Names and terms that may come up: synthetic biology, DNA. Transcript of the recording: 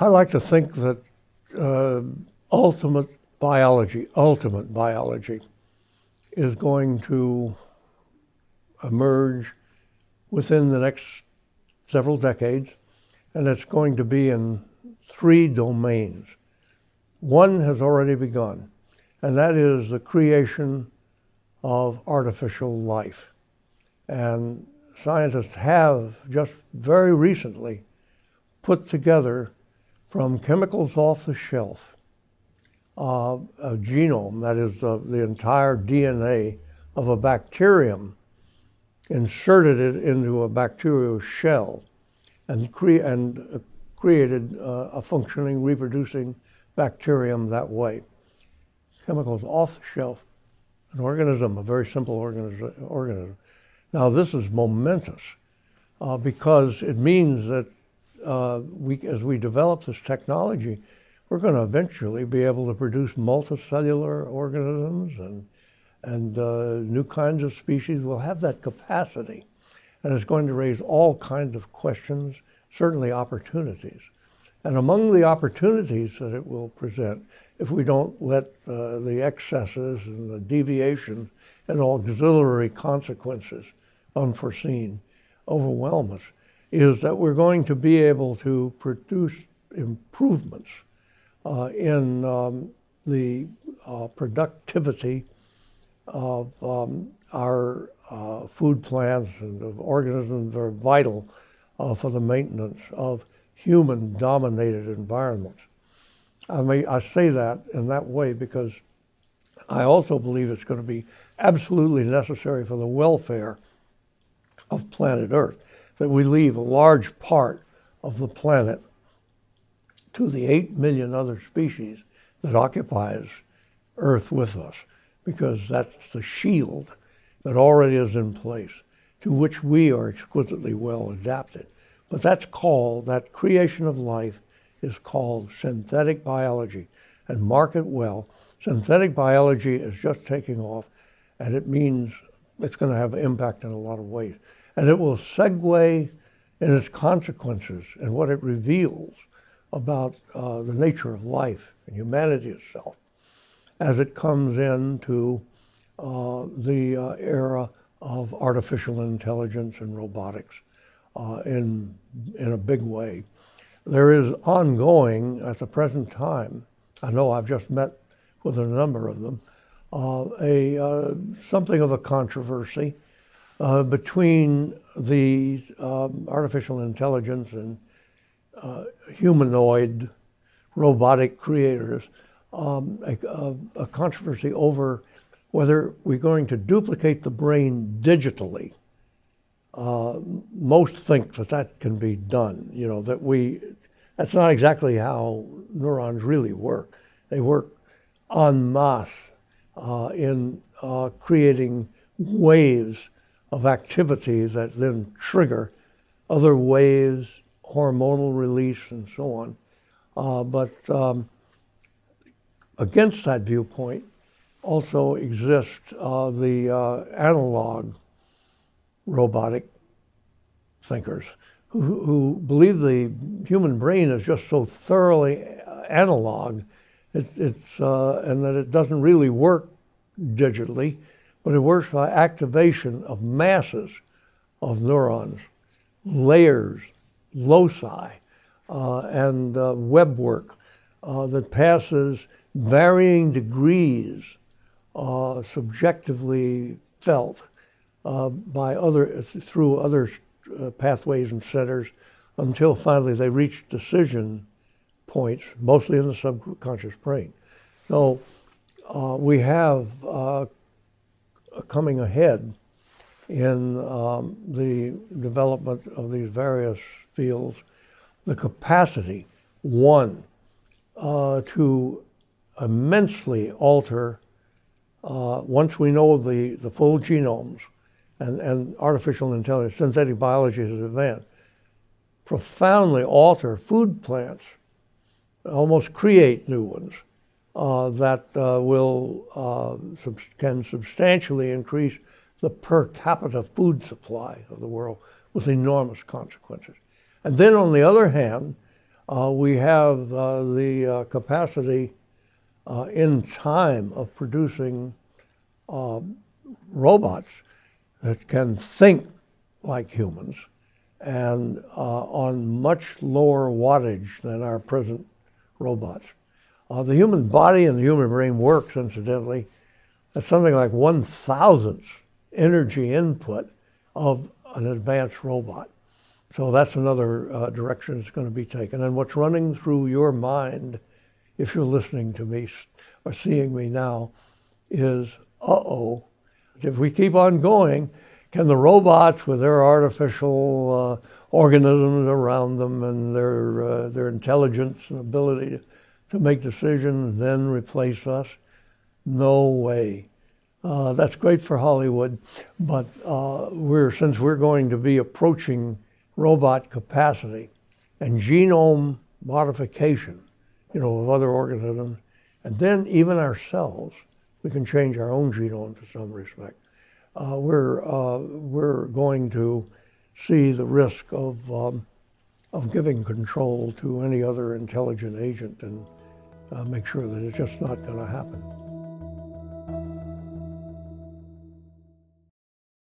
I like to think that ultimate biology is going to emerge within the next several decades, and it's going to be in three domains. One has already begun, and that is the creation of artificial life. And scientists have just very recently put together, from chemicals off the shelf, a genome, that is the entire DNA of a bacterium, inserted it into a bacterial shell, and created a functioning, reproducing bacterium that way. Chemicals off the shelf, an organism, a very simple organism. Now, this is momentous because it means that as we develop this technology, we're going to eventually be able to produce multicellular organisms and new kinds of species. We'll have that capacity, and it's going to raise all kinds of questions, certainly opportunities. And among the opportunities that it will present, if we don't let the excesses and the deviations and auxiliary consequences, unforeseen, overwhelm us, is that we're going to be able to produce improvements in the productivity of our food plants and of organisms that are vital for the maintenance of human-dominated environments. I say that in that way because I also believe it's going to be absolutely necessary for the welfare of planet Earth that we leave a large part of the planet to the 8 million other species that occupies Earth with us, because that's the shield that already is in place, to which we are exquisitely well adapted. But that's called, that creation of life is called synthetic biology. And mark it well, synthetic biology is just taking off, and it means it's going to have an impact in a lot of ways. And it will segue in its consequences and what it reveals about the nature of life and humanity itself as it comes into the era of artificial intelligence and robotics in a big way. There is ongoing, at the present time, I know I've just met with a number of them, something of a controversy between the artificial intelligence and humanoid robotic creators, a controversy over whether we're going to duplicate the brain digitally. Most think that that can be done, you know, that's not exactly how neurons really work. They work en masse in creating waves of activity that then trigger other waves, hormonal release, and so on. But against that viewpoint also exists the analog robotic thinkers who believe the human brain is just so thoroughly analog, and that it doesn't really work digitally, but it works by activation of masses of neurons, layers, loci, and web work that passes varying degrees subjectively felt through other pathways and centers, until finally they reach decision points, mostly in the subconscious brain. So we have coming ahead in the development of these various fields, the capacity, one, to immensely alter, once we know the full genomes and artificial intelligence, synthetic biology has advanced, profoundly alter food plants, almost create new ones that can substantially increase the per capita food supply of the world with enormous consequences. And then on the other hand, we have the capacity in time of producing robots that can think like humans and on much lower wattage than our present robots. The human body and the human brain works, incidentally, at something like 1/1000th energy input of an advanced robot. So that's another direction it's going to be taken. And what's running through your mind, if you're listening to me or seeing me now, is, uh-oh, if we keep on going, can the robots with their artificial organisms around them and their intelligence and ability to make decisions then replace us? No way. That's great for Hollywood, but since we're going to be approaching robot capacity and genome modification, you know, of other organisms, and then even ourselves, we can change our own genome to some respect. We're going to see the risk of giving control to any other intelligent agent and make sure that it's just not going to happen.